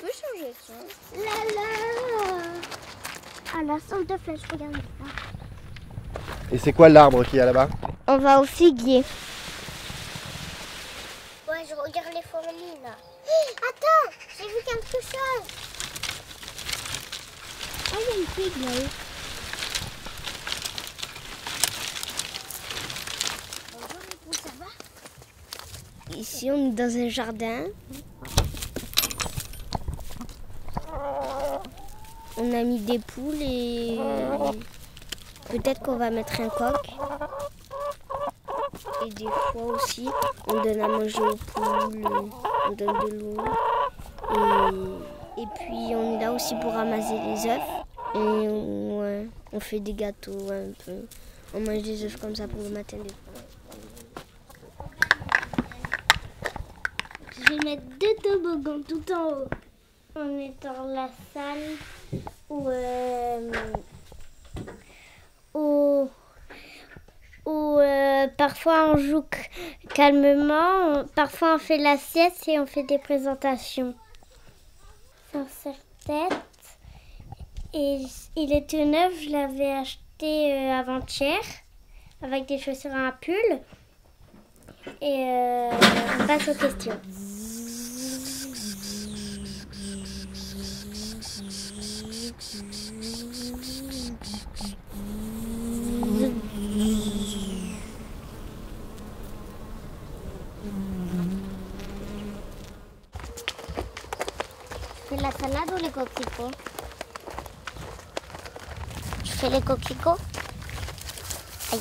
peut changer ça. Ah la centre de flèche, regarde ça. Et c'est quoi l'arbre qu'il y a là-bas? On va au figuier. Ouais, je regarde les fourmis là. Attends, j'ai vu quelque chose. Ah, il y a une figue là. Ici, on est dans un jardin. On a mis des poules et peut-être qu'on va mettre un coq. Et des fois aussi, on donne à manger aux poules, on donne de l'eau. Et puis, on est là aussi pour ramasser les œufs. Et on fait des gâteaux un peu. On mange des œufs comme ça pour le matin des fois. Je vais mettre deux toboggans tout en haut. On est dans la salle où parfois on joue calmement, parfois on fait la sieste et on fait des présentations. Sans serre-tête. Et il est tout neuf, je l'avais acheté avant-hier avec des chaussures à pull. Et on passe aux questions. Tu fais la salade ou les coquelicots? Tu fais les coquelicots? Aïe.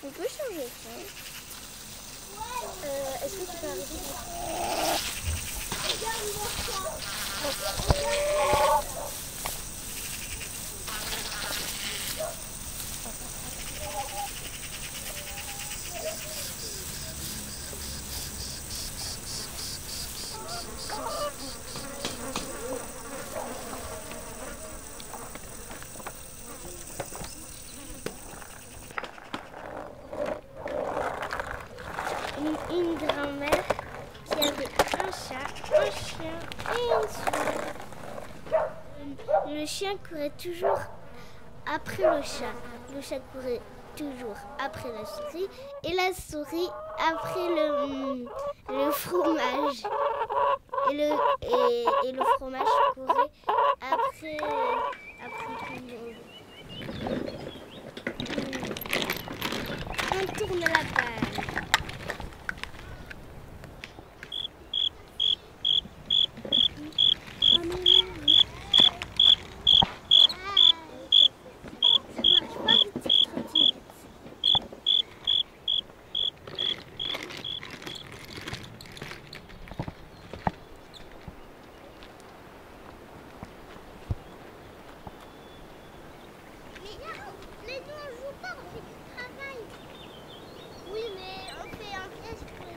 On peut changer ça. Est-ce que tu peux arrêter une grand-mère qui avait un chat, un chien et une souris. Le chien courait toujours après le chat. Le chat courait toujours après la souris et la souris après le fromage. Et le fromage courait après tout le monde. On tourne la page. Mais nous on joue pas, on fait du travail. Oui mais on fait un test.